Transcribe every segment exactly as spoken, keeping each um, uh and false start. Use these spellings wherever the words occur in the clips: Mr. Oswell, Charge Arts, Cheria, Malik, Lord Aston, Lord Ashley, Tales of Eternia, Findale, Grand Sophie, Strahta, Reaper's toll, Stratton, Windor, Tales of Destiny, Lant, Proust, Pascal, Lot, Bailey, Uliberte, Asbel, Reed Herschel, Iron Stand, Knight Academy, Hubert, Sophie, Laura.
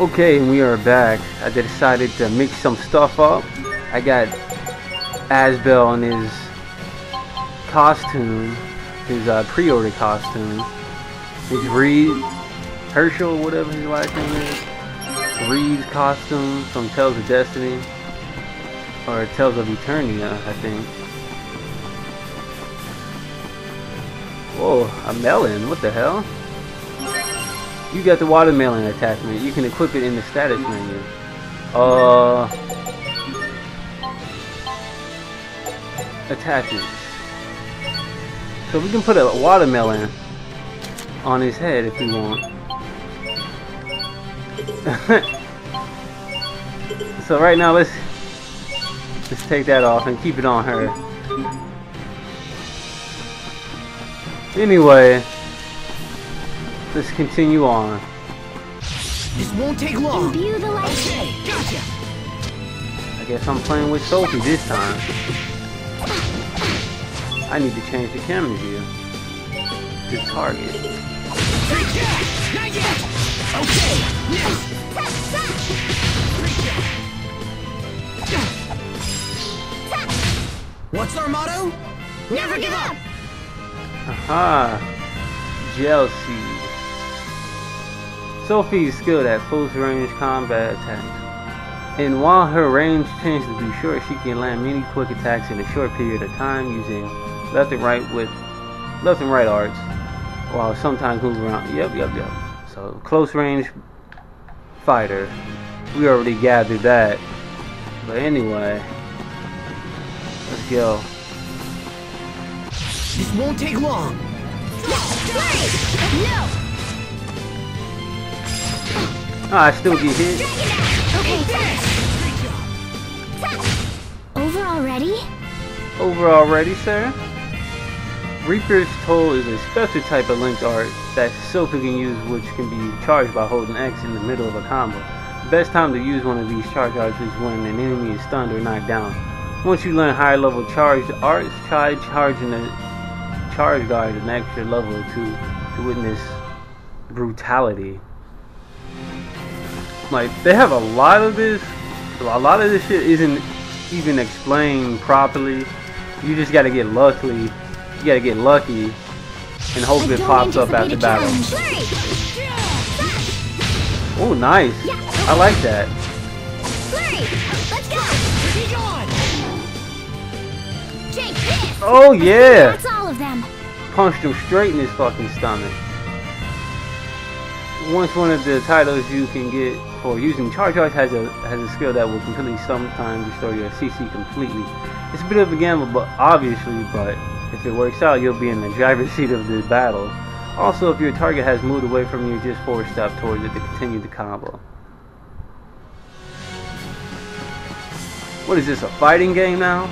Okay, we are back. I decided to mix some stuff up. I got Asbel on his costume, his uh, pre-order costume. It's Reed Herschel, whatever his last name is. Reed's costume from Tales of Destiny, or Tales of Eternia, I think. Whoa, a melon, what the hell? You got the watermelon attachment. You can equip it in the status menu. Uh, attachments. So we can put a watermelon on his head if we want. So right now let's let's take that off and keep it on her. Anyway. Let's continue on. This won't take long. Imbue the light. Okay, gotcha. I guess I'm playing with Sophie this time. I need to change the camera view to target. Not yet. Okay, next. What's our motto? Never give up. Aha. Jealousy. Sophie is skilled at full range combat attacks, and while her range tends to be short, she can land many quick attacks in a short period of time using left and right with left and right arts, while sometimes moving around. Yep, yep, yep. So close range fighter. We already gathered that. But anyway, let's go. This won't take long. No. Oh, I still get hit. Okay. Over already? Over already, sir? Reaper's toll is a special type of linked art that Sophie can use, which can be charged by holding X in the middle of a combo. The best time to use one of these charge arts is when an enemy is stunned or knocked down. Once you learn higher level charge arts, try charging the charge guard an extra level to, to witness brutality. Like, they have a lot of this. A lot of this shit isn't even explained properly. You just gotta get lucky. You gotta get lucky and hope it pops up after battle. Oh, nice. I like that. Oh yeah. Punched him straight in his fucking stomach. Once one of the titles you can get for using Charge Arts has a has a skill that will completely sometimes restore your C C completely. It's a bit of a gamble, but obviously, but if it works out, you'll be in the driver's seat of the battle. Also, if your target has moved away from you, just forward step towards it to continue the combo. What is this, a fighting game now?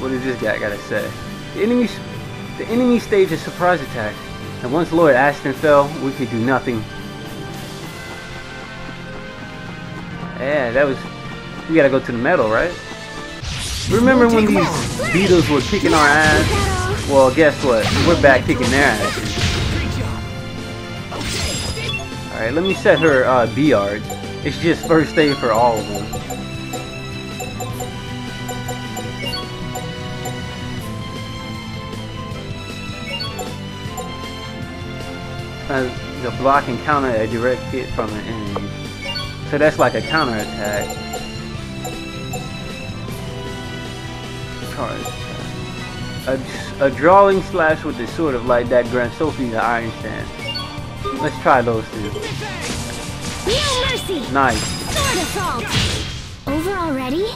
What does this guy gotta say? The enemy, the enemy staged a surprise attack, and once Lord Aston fell, we could do nothing. Yeah, that was. We gotta go to the metal, right? Remember when these beetles were kicking our ass? Well, guess what? We're back kicking their asses. All right, let me set her uh, B art. It's just first aid for all of them. Uh, the block and counter a direct hit from an enemy. So that's like a counter attack. Charge. A, a drawing slash with the sword of light that Grand Sophie the Iron Stand. Let's try those two. No mercy. Nice. Sword assault. Over already?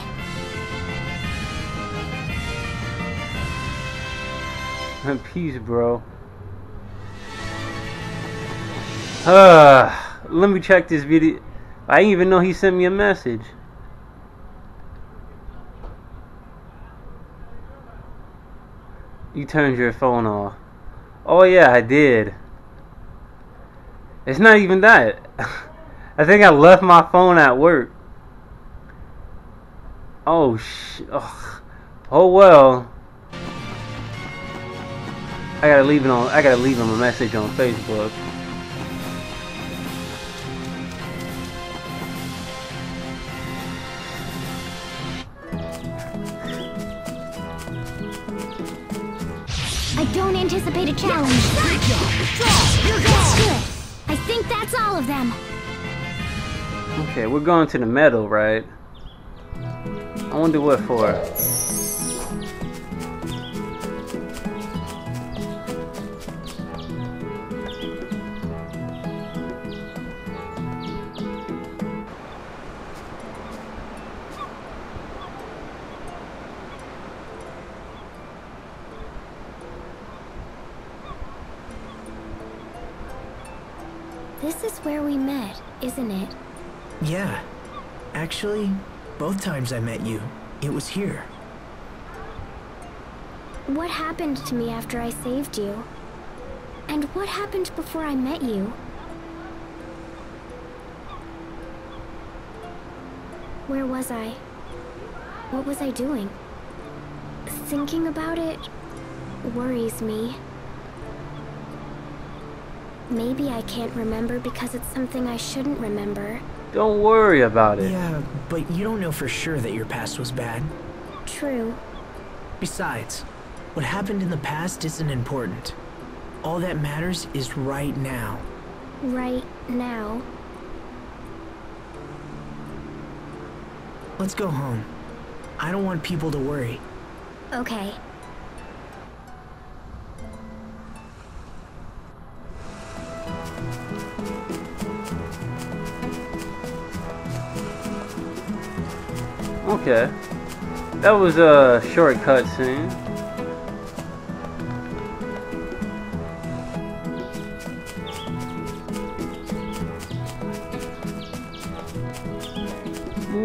Peace, bro. Uh, let me check this video. I didn't even know he sent me a message. You turned your phone off. Oh yeah, I did. It's not even that. I think I left my phone at work. Oh sh. Oh well. I gotta leave it on. I gotta leave him a message on Facebook. I don't anticipate a challenge. Good job. Draw. You're good. I think that's all of them. Okay, we're going to the meadow, right? I wonder what for. This is where we met, isn't it? Yeah. Actually, both times I met you, it was here. What happened to me after I saved you? And what happened before I met you? Where was I? What was I doing? Thinking about it worries me. Maybe I can't remember because it's something I shouldn't remember. Don't worry about it. Yeah, but you don't know for sure that your past was bad. True. Besides, what happened in the past isn't important. All that matters is right now. Right now. Let's go home. I don't want people to worry. Okay. Okay, that was a shortcut scene.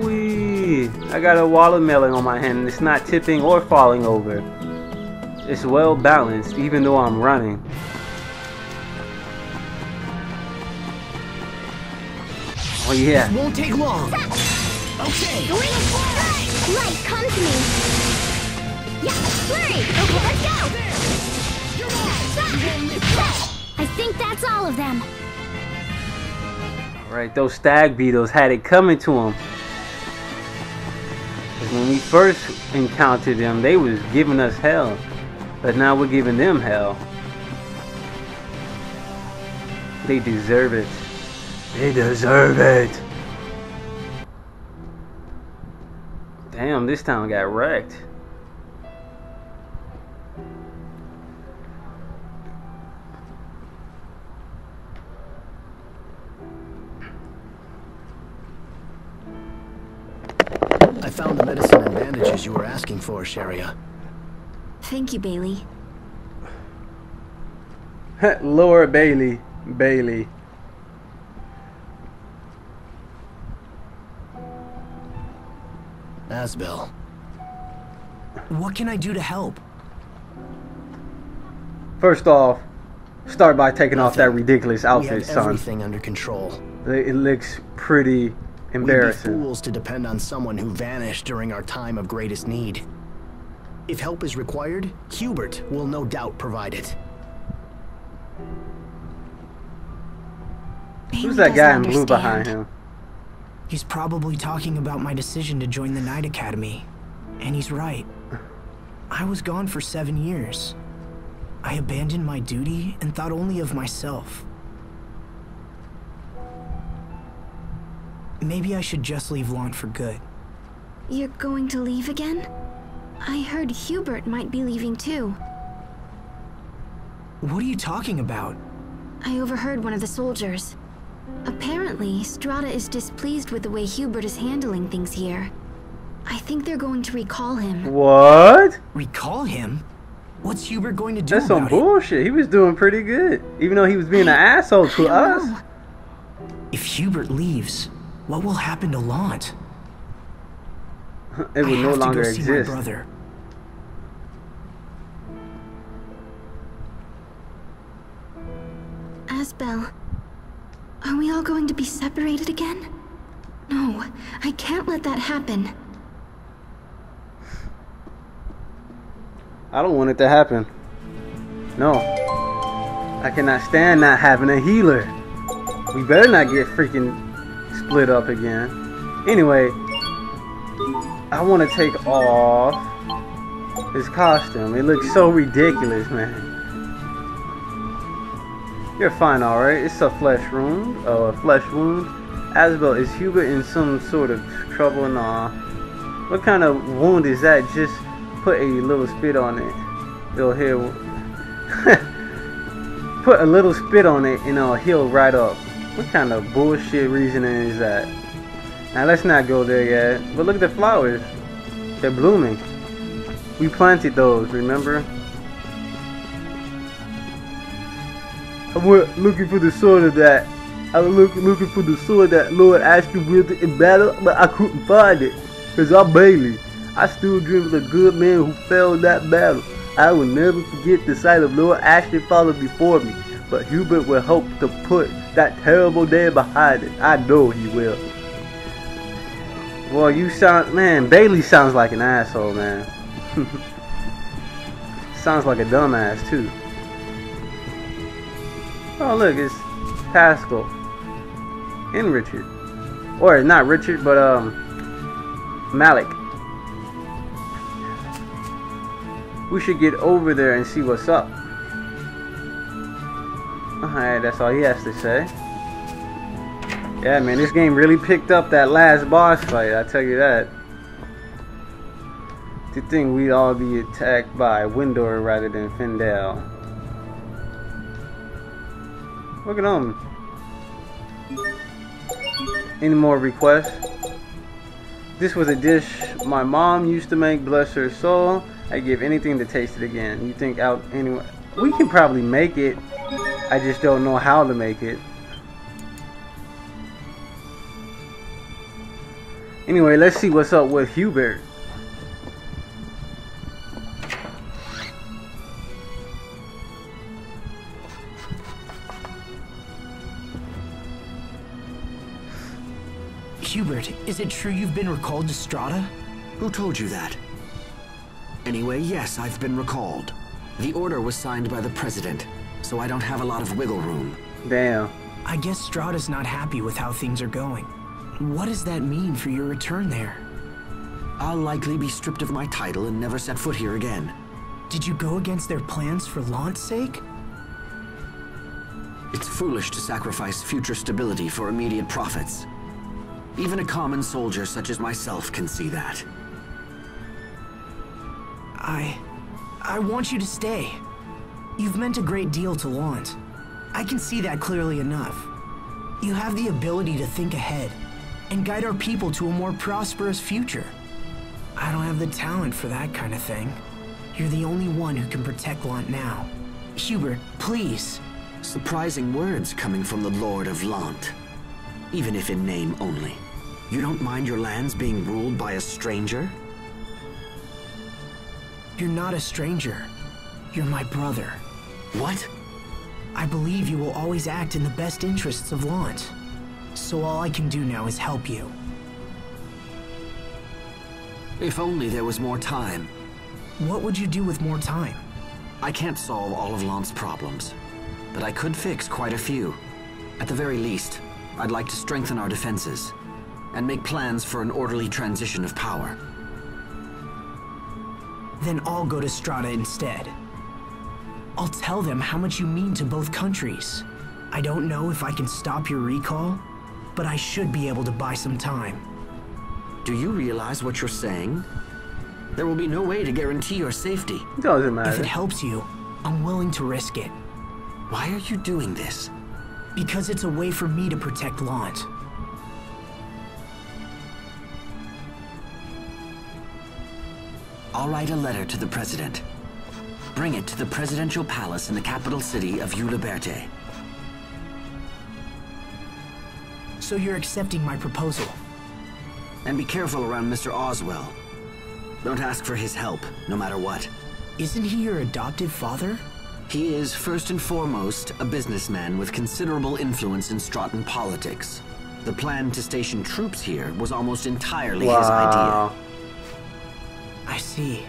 Wee! I got a watermelon on my hand and it's not tipping or falling over. It's well balanced even though I'm running. Oh yeah. This won't take long. Okay. Going forward. Light, come to me. Yeah, hurry. Okay, let's go. There. I think that's all of them. All right, those stag beetles had it coming to them. Cause when we first encountered them, they was giving us hell, but now we're giving them hell. They deserve it. They deserve it. Damn, this town got wrecked. I found the medicine and bandages you were asking for, Cheria. Thank you, Bailey. Laura Bailey. Bailey. Asbel. What can I do to help? First off, start by taking Nothing. off that ridiculous outfit, we have son. Everything under control. It looks pretty embarrassing. We'd be fools to depend on someone who vanished during our time of greatest need. If help is required, Hubert will no doubt provide it. Who's that guy in blue behind him? He's probably talking about my decision to join the Knight Academy. And he's right. I was gone for seven years. I abandoned my duty and thought only of myself. Maybe I should just leave Lant for good. You're going to leave again? I heard Hubert might be leaving too. What are you talking about? I overheard one of the soldiers. Apparently, Strahta is displeased with the way Hubert is handling things here. I think they're going to recall him. What? Recall him? What's Hubert going to do That's about some bullshit. It? He was doing pretty good, even though he was being I, an asshole to us. Know. If Hubert leaves, what will happen to Lant? It will I no have longer to go exist. See my brother. Asbel. Are we all going to be separated again? No, I can't let that happen. I don't want it to happen. No. I cannot stand not having a healer. We better not get freaking split up again. Anyway, I want to take off his costume. It looks so ridiculous, man. You're fine, alright. It's a flesh wound. Oh, a flesh wound. Asbel, is Hubert in some sort of trouble and all? What kind of wound is that? Just put a little spit on it. It'll heal. Put a little spit on it and it'll heal right up. What kind of bullshit reasoning is that? Now let's not go there yet. But look at the flowers. They're blooming. We planted those, remember? I went looking for the sword of that. I was look, looking for the sword that Lord Ashley wielded in battle, but I couldn't find it. Cause I'm Bailey. I still dream of the good man who fell in that battle. I will never forget the sight of Lord Ashley falling before me. But Hubert will help to put that terrible day behind it. I know he will. Well, you sound, man, Bailey sounds like an asshole, man. Sounds like a dumbass too. Oh look, it's Pascal and Richard, or not Richard, but um, Malik. We should get over there and see what's up. Alright, that's all he has to say. Yeah, man, this game really picked up that last boss fight. I tell you that. To think we'd all be attacked by Windor rather than Findale. Look at them. Any more requests? This was a dish my mom used to make. Bless her soul. I'd give anything to taste it again. You think out anyway? We can probably make it. I just don't know how to make it. Anyway, let's see what's up with Hubert. Hubert, is it true you've been recalled to Strahta? Who told you that? Anyway, yes, I've been recalled. The order was signed by the president, so I don't have a lot of wiggle room. Damn. I guess Strahta's not happy with how things are going. What does that mean for your return there? I'll likely be stripped of my title and never set foot here again. Did you go against their plans for Lant's sake? It's foolish to sacrifice future stability for immediate profits. Even a common soldier such as myself can see that. I... I want you to stay. You've meant a great deal to Lant. I can see that clearly enough. You have the ability to think ahead and guide our people to a more prosperous future. I don't have the talent for that kind of thing. You're the only one who can protect Lant now. Hubert, please. Surprising words coming from the Lord of Lant. Even if in name only. You don't mind your lands being ruled by a stranger? You're not a stranger. You're my brother. What? I believe you will always act in the best interests of Lant. So all I can do now is help you. If only there was more time. What would you do with more time? I can't solve all of Lant's problems, but I could fix quite a few. At the very least, I'd like to strengthen our defenses and make plans for an orderly transition of power. Then I'll go to Strahta instead. I'll tell them how much you mean to both countries. I don't know if I can stop your recall, but I should be able to buy some time. Do you realize what you're saying? There will be no way to guarantee your safety. Doesn't matter. If it helps you, I'm willing to risk it. Why are you doing this? Because it's a way for me to protect Lant. I'll write a letter to the president. Bring it to the presidential palace in the capital city of Uliberte. So you're accepting my proposal? And be careful around Mister Oswell. Don't ask for his help, no matter what. Isn't he your adoptive father? He is, first and foremost, a businessman with considerable influence in Stratton politics. The plan to station troops here was almost entirely wow. his idea. I see.